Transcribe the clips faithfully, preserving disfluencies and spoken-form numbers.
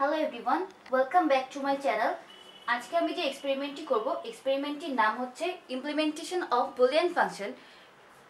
Hello everyone, welcome back to my channel. আজকে আমি যে এক্সপেরিমেন্টটি করব এক্সপেরিমেন্টটির নাম হচ্ছে ইমপ্লিমেন্টেশন অফ বুলিয়ান ফাংশন।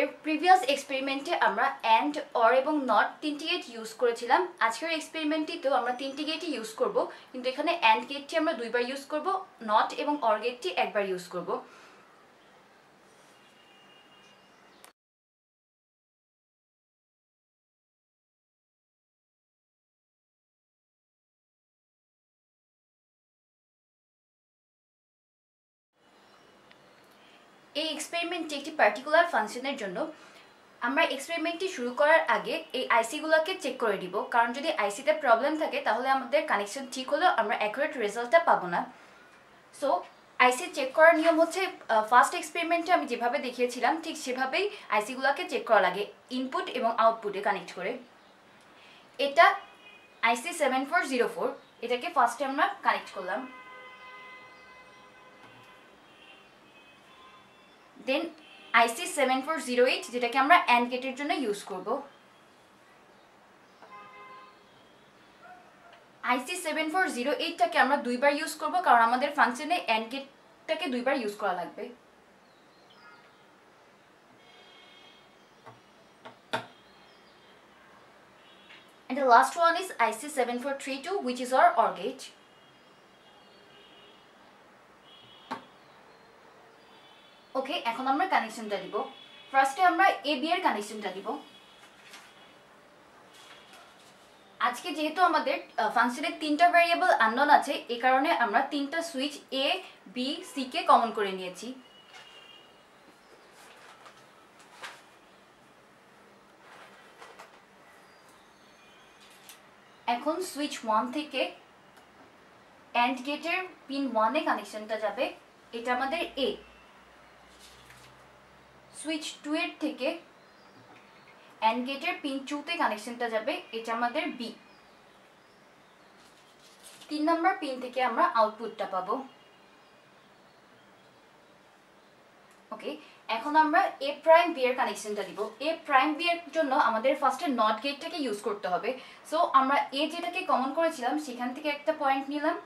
এর প্রিভিয়াস এক্সপেরিমেন্টে আমরা এন্ড অর এবং নট তিনটি গেট ইউজ করেছিলাম। আজকের এক্সপেরিমেন্টটিতেও আমরা তিনটি গেটই ইউজ করব, কিন্তু এখানে এন্ড গেটটি আমরা দুইবার ইউজ করব, নট এবং অর গেটটি একবার ইউজ করব। এই এক্সপেরিমেন্টটি একটি পার্টিকুলার ফাংশনের জন্য। আমরা এক্সপেরিমেন্টটি শুরু করার আগে এই আইসিগুলোকে চেক করে দিব, কারণ যদি আইসিতে প্রবলেম থাকে তাহলে আমাদের কানেকশন ঠিক হলেও আমরা অ্যাকুরেট রেজাল্টটা পাবো না। সো আইসি চেক করার নিয়ম হচ্ছে, ফার্স্ট এক্সপেরিমেন্টে আমি যেভাবে দেখিয়েছিলাম ঠিক সেভাবেই আইসিগুলোকে চেক করা লাগে, ইনপুট এবং আউটপুটে কানেক্ট করে। এটা IC seven four zero four, এটাকে ফার্স্টে আমরা কানেক্ট করলাম। Then IC seven four zero eight, যেটাকে আমরা অ্যান্ড গেটের জন্য ইউজ করব। আইসি সেভেন ফোর জিরো এইটটাকে আমরা দুইবার ইউজ করব, কারণ আমাদের ফাংশনে অ্যান্ড গেটটাকে দুইবার ইউজ করা লাগবে। And the last one is IC seven four three two, which is our OR gate. Okay, এখন আমরা কানেকশনটা দিব। ফার্স্টে আমরা এ বি এর কানেকশনটা দিব। আজকে যেহেতু আমাদের ফাংশনের তিনটা ভ্যারিয়েবল আননোন আছে, এই কারণে আমরা তিনটা সুইচ এ বি সি কে কমন করে নিয়েছি। এখন সুইচ ওয়ান থেকে এন্ড গেটের পিন ওয়ানে কানেকশনটা যাবে, এটা আমাদের এ। সুইচ টু এর থেকে এন্ড গেটের পিন টু তে কানেকশনটা যাবে, এটা আমাদের বি। তিন নম্বর পিন থেকে আমরা আউটপুটটা পাবো। ওকে, এখন আমরা এ প্রাইম বি এর কানেকশনটা দিব। এ প্রাইম বি এর জন্য আমাদের ফার্স্টে নট গেটটাকে ইউজ করতে হবে। সো আমরা এ যেটাকে কমন করেছিলাম সেখান থেকে একটা পয়েন্ট নিলাম,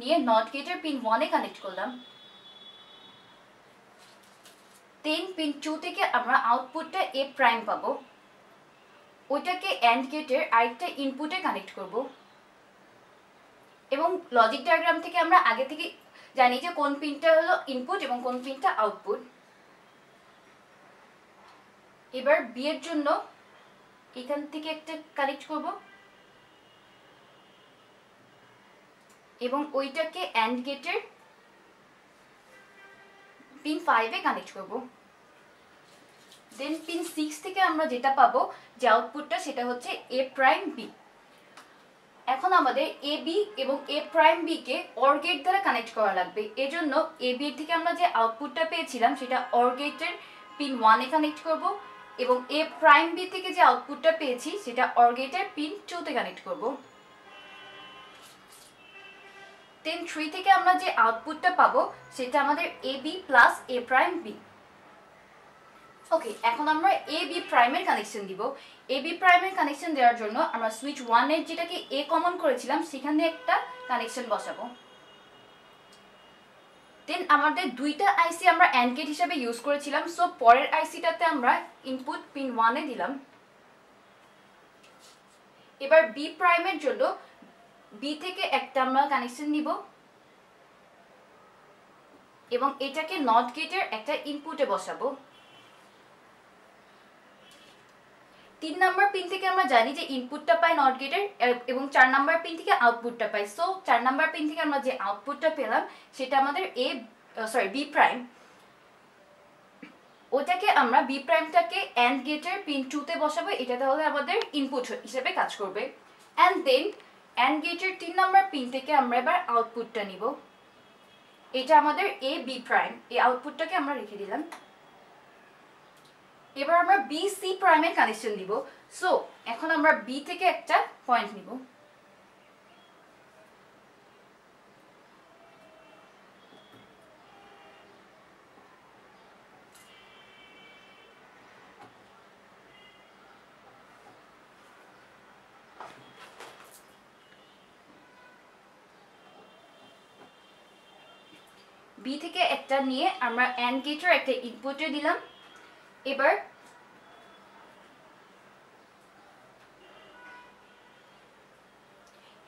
নিয়ে নট গেটের পিন ওয়ানে কানেক্ট করলাম। দেন পিন টু থেকে আমরা আউটপুটটা এ প্রাইম পাবো, ওইটাকে এন্ড গেটের আরেকটা ইনপুটে কানেক্ট করব। এবং লজিক ডায়াগ্রাম থেকে আমরা আগে থেকে জানি যে কোন পিনটা হলো ইনপুট এবং কোন পিনটা আউটপুট। এবার বি এর জন্য এখান থেকে একটা কানেক্ট করব এবং ওইটাকে এন্ড গেটের পিন ফাইভে কানেক্ট করব। দেন পিন সিক্স থেকে আমরা যেটা পাবো যে আউটপুটটা, সেটা হচ্ছে এ প্রাইম বি। এখন আমাদের এ বি এবং এ প্রাইম বি কে অর গেট দ্বারা কানেক্ট করা লাগবে। এজন্য এ বি থেকে আমরা যে আউটপুটটা পেয়েছিলাম সেটা অর গেটের পিন ওয়ানে কানেক্ট করব, এবং এ প্রাইম বি থেকে যে আউটপুটটা পেয়েছি সেটা অর গেটের পিন টুতে কানেক্ট করব। দেন থ্রি থেকে আমরা যে আউটপুটটা পাবো সেটা আমাদের A B plus A prime B. Okay, এখন আমরা এ বি প্রাইমের কানেকশন দিব। এ বি প্রাইমের কানেকশন দেওয়ার জন্য আমরা সুইচ ওয়ানের যেটাকে এ কমন করেছিলাম সেখানে একটা কানেকশন বসাবো। দেন আমাদের দুইটা আইসি আমরা অ্যান্ড গেট হিসাবে ইউজ করেছিলাম, সো পরের আইসিটাতে আমরা ইনপুট পিন ওয়ানে দিলাম। এবার বি প্রাইমের জন্য বি থেকে একটা আমরা কানেকশন নিব এবং এটাকে নট গেটের একটা ইনপুটে বসাবো। তিন নাম্বার পিন থেকে আমরা জানি যে ইনপুটটা পাই নট গেটের, এবং চার নাম্বার পিন থেকে আউটপুটটা পাই। সো চার নাম্বার পিন থেকে আমরা যে আউটপুটটা পেলাম সেটা আমাদের এ সরি বি প্রাইম। ওটাকে আমরা বি প্রাইমটাকে এন্ড গেটের পিন টুতে বসাবো, এটা তাহলে আমাদের ইনপুট হিসেবে কাজ করবে। অ্যান্ড দেন এন্ড গেটের তিন নাম্বার পিন থেকে আমরা এবার আউটপুটটা নিব, এটা আমাদের এ বি প্রাইম। এই আউটপুটটাকে আমরা রেখে দিলাম। এবার আমরা বি সি প্রাইমের কানেকশন দিব। সো এখন আমরা বি থেকে একটা পয়েন্ট নিব, বি থেকে একটা নিয়ে আমরা এন্ড গেটের একটা ইনপুটে দিলাম। এবার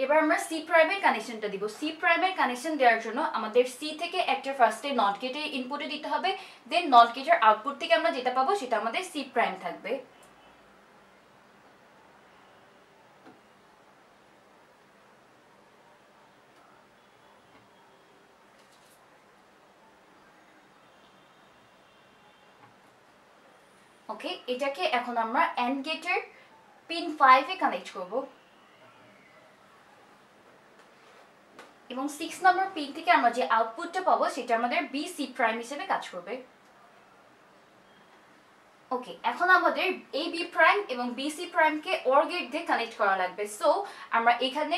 এবার আমরা সি প্রাইমের কানেকশনটা দিব। সি প্রাইমের কানেকশন দেওয়ার জন্য আমাদের সি থেকে একটা ফার্স্টে নট গেটের ইনপুটে দিতে হবে, দেন নট গেটের আউটপুট থেকে আমরা যেটা পাবো সেটা আমাদের সি প্রাইম থাকবে। ওকে, এটাকে এখন আমরা এন্ড গেটের পিন ফাইভ এ কানেক্ট করব এবং সিক্স নম্বর পিন থেকে আমরা যে আউটপুটটা পাবো সেটা আমাদের বি সি প্রাইম হিসেবে কাজ করবে। ওকে, এখন আমাদের এই বি প্রাইম এবং বি সি প্রাইমকে অর গেট দিয়ে কানেক্ট করা লাগবে। সো আমরা এখানে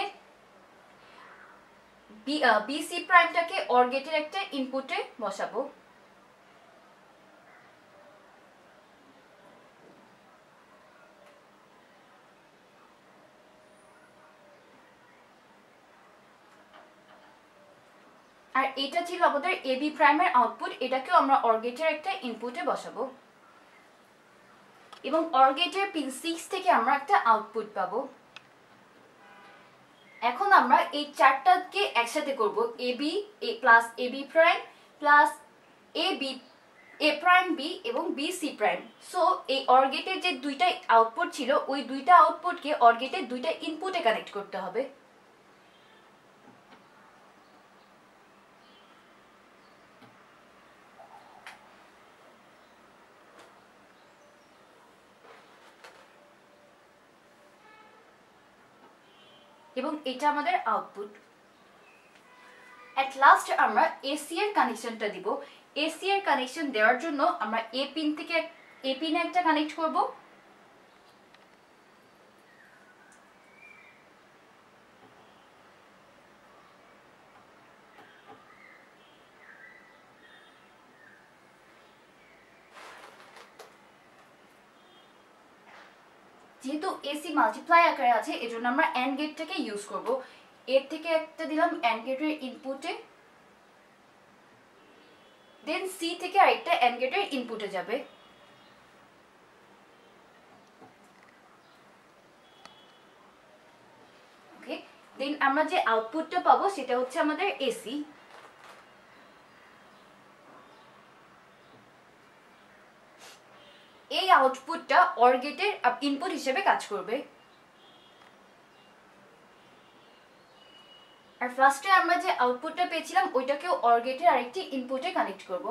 বি সি প্রাইমটাকে অর গেটের একটা ইনপুটে বসাবো। আর এটা ছিল আমাদের এবি প্রাইমের আউটপুট, এটাকেও আমরা অর গেটের একটা ইনপুটে বসাবো এবং অর গেটের পিন সিক্স থেকে আমরা একটা আউটপুট পাবো। এখন আমরা এই চারটাকে একসাথে করব, AB A plus AB prime plus AB A prime B এবং বি সি প্রাইম। সো এই অর গেটের যে দুইটা আউটপুট ছিল ওই দুইটা আউটপুটকে অর গেটের দুইটা ইনপুটে কানেক্ট করতে হবে। এবং এটা আমাদের আউটপুট। এট লাস্ট আমরা এসি এর কানেকশনটা দিব। এসি এর কানেকশন দেওয়ার জন্য আমরা এ পিন থেকে এ পিনে একটা কানেক্ট করব যেহেতু এসি মাল্টিপ্লাই আকারে আছে এজন্য আমরা এন্ড গেটটাকে ইউজ করব। এর থেকে একটা দিলাম এন্ড গেটের ইনপুটে, দেন সি থেকে আরেকটা এন্ড গেটের ইনপুটে যাবে। ওকে, দেন আমরা যে আউটপুটটা পাবো সেটা হচ্ছে আমাদের এসি। এই আউটপুটটা অর গেটের ইনপুট হিসেবে কাজ করবে। আর ফার্স্টে আমরা যে আউটপুটটা পেয়েছিলাম ওইটাকেও অর গেটের আরেকটি ইনপুটে কানেক্ট করব।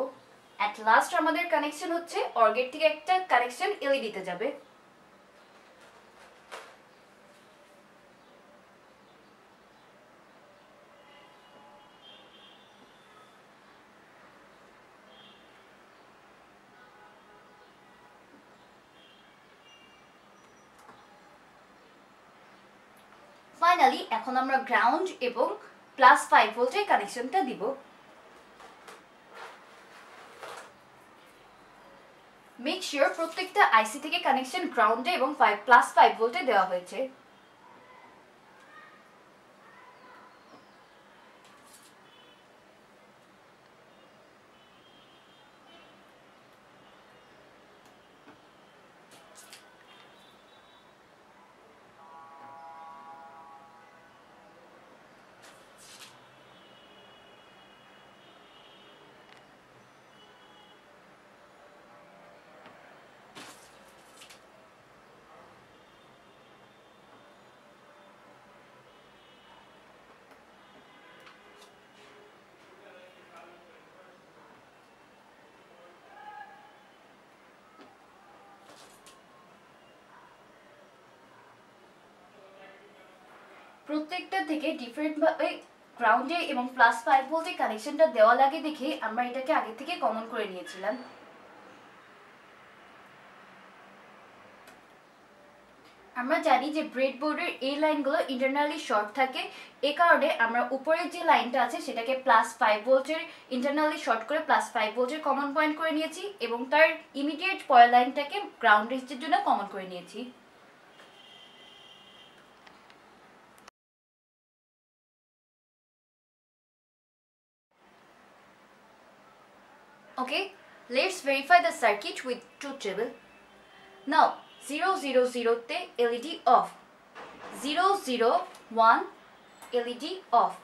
এট লাস্ট আমাদের কানেকশন হচ্ছে অর গেট থেকে একটা কানেকশন এলইডিতে যাবে। ফাইনালি এখন আমরা গ্রাউন্ড এবং প্লাস ফাইভ ভোল্টের কানেকশনটা দিব। মেক শিওর প্রত্যেকটা আইসি থেকে কানেকশন গ্রাউন্ডে এবং প্লাস ফাইভ ভোল্টে দেওয়া হয়েছে। প্রত্যেকটা থেকে ডিফারেন্ট ভাবে গ্রাউন্ডে এবং প্লাস ফাইভ ভোল্টের কানেকশনটা দেওয়া লাগে দেখে আমরা এটাকে আগে থেকে কমন করে নিয়েছিলাম। আমরা জানি যে ব্রেডবোর্ডের এই লাইনগুলো ইন্টারনালি শর্ট থাকে, এ কারণে আমরা উপরের যে লাইনটা আছে সেটাকে প্লাস ফাইভ ভোল্টের ইন্টারনালি শর্ট করে প্লাস ফাইভ ভোল্টের কমন পয়েন্ট করে নিয়েছি এবং তার ইমিডিয়েট পরের লাইনটাকে গ্রাউন্ড রেঞ্জের জন্য কমন করে নিয়েছি। Okay, let's verify the circuit with truth table. Now zero zero zero te L E D off, zero zero one L E D off,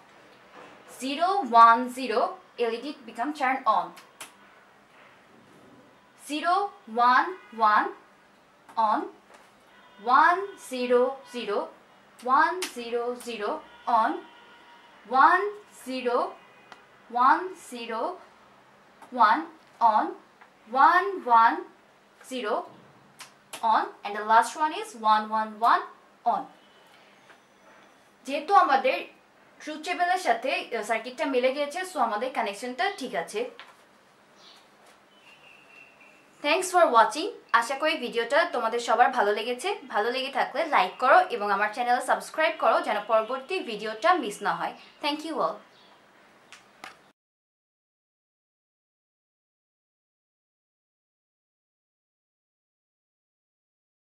zero one zero L E D become turned on, zero one one on, one zero zero one zero zero on, one zero one zero one on, one one zero on, and the last one is one one one on. যেহেতু আমাদের truth টেবিলের সাথে সার্কিটটা মিলে গিয়েছে, so আমাদের কানেকশনটা ঠিক আছে। Thanks for watching. আশা করি ভিডিওটা তোমাদের সবার ভালো লেগেছে। ভালো লেগে থাকলে লাইক করো এবং আমার চ্যানেল সাবস্ক্রাইব করো যেন পরবর্তী ভিডিওটা মিস না হয়। Thank you all.